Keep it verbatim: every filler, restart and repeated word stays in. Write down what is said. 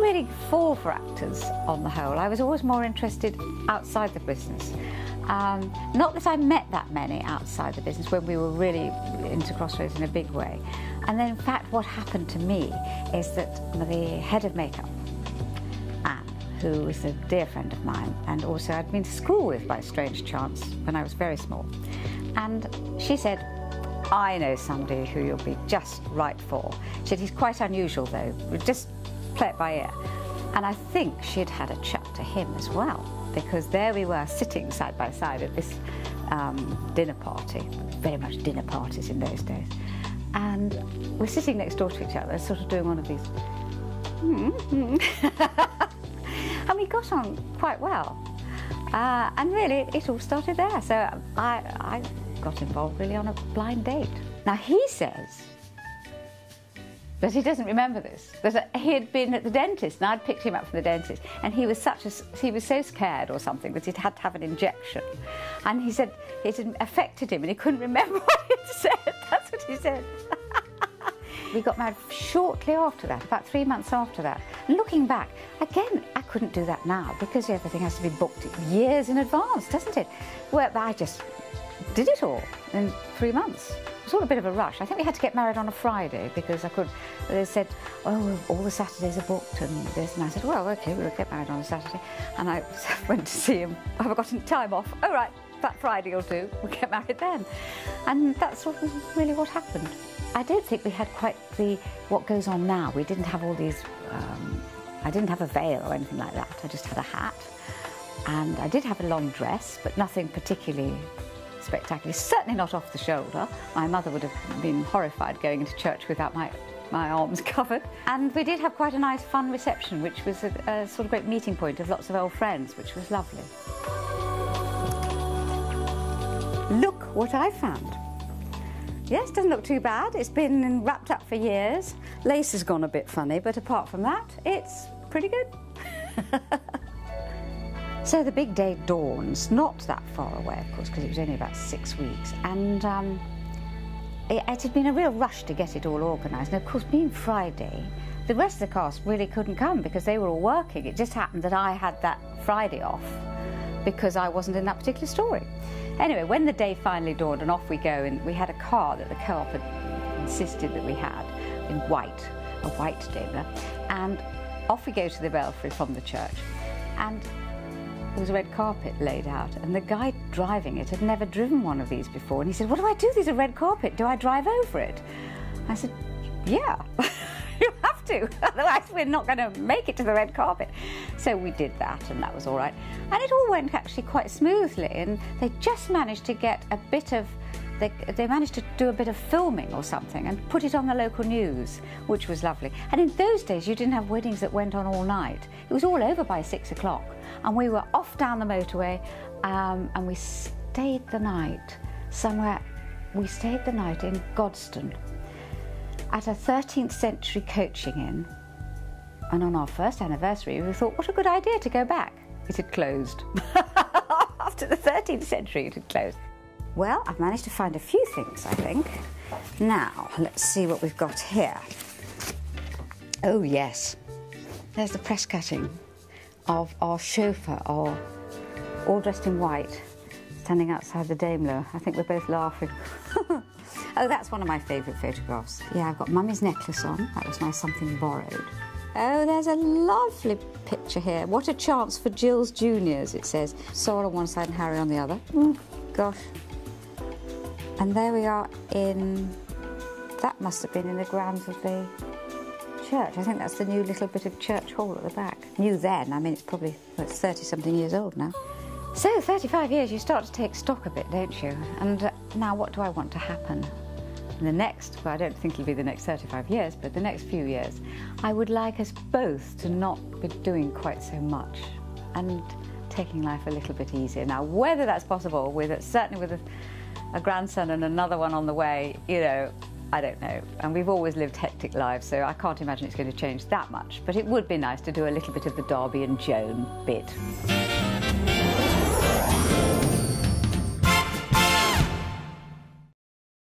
didn't really fall for actors on the whole. I was always more interested outside the business. Um, not that I met that many outside the business when we were really into Crossroads in a big way. And then in fact what happened to me is that the head of makeup, Anne, who was a dear friend of mine and also I'd been to school with by strange chance when I was very small, and she said, I know somebody who you'll be just right for. She said, he's quite unusual though, just play it by ear. And I think she had had a chat to him as well, because there we were sitting side by side at this um, dinner party, very much dinner parties in those days, and we're sitting next door to each other, sort of doing one of these, mm-hmm. And we got on quite well, uh, and really it all started there. So I, I got involved really on a blind date. Now he says that he doesn't remember this, that he had been at the dentist and I'd picked him up from the dentist, and he was such a, he was so scared or something that he'd had to have an injection, and he said it had affected him and he couldn't remember what he'd said. That's what he said. We got married shortly after that, about three months after that. And looking back, again, I couldn't do that now because everything has to be booked years in advance, doesn't it? Well, I just did it all in three months. It was all a bit of a rush. I think we had to get married on a Friday because I couldn't. They said, oh, all the Saturdays are booked and this, and I said, well, okay, we'll get married on a Saturday. And I went to see him. I haven't got any time off. All right, that Friday will do. We'll get married then. And that's what, really what happened. I don't think we had quite the what goes on now. We didn't have all these. Um, I didn't have a veil or anything like that. I just had a hat, and I did have a long dress, but nothing particularly spectacular, certainly not off the shoulder. My mother would have been horrified going into church without my, my arms covered. And we did have quite a nice fun reception, which was a, a sort of great meeting point of lots of old friends, which was lovely. Look what I found. Yes, doesn't look too bad. It's been wrapped up for years. Lace has gone a bit funny, but apart from that, it's pretty good. So the big day dawns, not that far away, of course, because it was only about six weeks. And um, it, it had been a real rush to get it all organised. And of course, being Friday, the rest of the cast really couldn't come because they were all working. It just happened that I had that Friday off because I wasn't in that particular story. Anyway, when the day finally dawned and off we go, and we had a car that the co-op had insisted that we had in white, a white Daimler, and off we go to the belfry from the church, and there was a red carpet laid out, and the guy driving it had never driven one of these before, and he said, what do I do? There's a red carpet. Do I drive over it? I said, yeah, you have to, otherwise we're not going to make it to the red carpet. So we did that, and that was all right. And it all went actually quite smoothly, and they just managed to get a bit of, they, they managed to do a bit of filming or something and put it on the local news, which was lovely. And in those days you didn't have weddings that went on all night. It was all over by six o'clock, and we were off down the motorway, um, and we stayed the night somewhere. We stayed the night in Godston, at a thirteenth century coaching inn, and on our first anniversary we thought, what a good idea to go back. It had closed. After the thirteenth century it had closed. Well, I've managed to find a few things, I think. Now, let's see what we've got here. Oh yes, there's the press cutting of our chauffeur, our, all dressed in white, standing outside the Daimler. I think we're both laughing. Oh, that's one of my favourite photographs. Yeah, I've got Mummy's necklace on. That was my something borrowed. Oh, there's a lovely picture here. What a chance for Jill's juniors, it says. Sol on one side and Harry on the other. Mm, gosh. And there we are in... That must have been in the grounds of the church. I think that's the new little bit of church hall at the back. New then. I mean, it's probably thirty-something years old now. So, thirty-five years, you start to take stock a bit, don't you? And uh, now what do I want to happen? In the next, well, I don't think it'll be the next thirty-five years, but the next few years, I would like us both to not be doing quite so much and taking life a little bit easier. Now, whether that's possible, with certainly with a, a grandson and another one on the way, you know, I don't know. And we've always lived hectic lives, so I can't imagine it's going to change that much. But it would be nice to do a little bit of the Darby and Joan bit.